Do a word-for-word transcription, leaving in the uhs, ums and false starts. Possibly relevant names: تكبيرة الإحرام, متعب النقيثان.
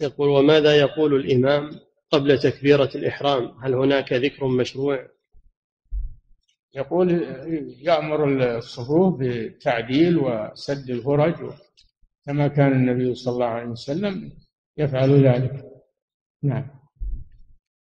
يقول: وماذا يقول الإمام قبل تكبيرة الإحرام؟ هل هناك ذكر مشروع؟ يقول: يأمر الصفوف بالتعديل وسد الهرج كما كان النبي صلى الله عليه وسلم يفعل ذلك. نعم.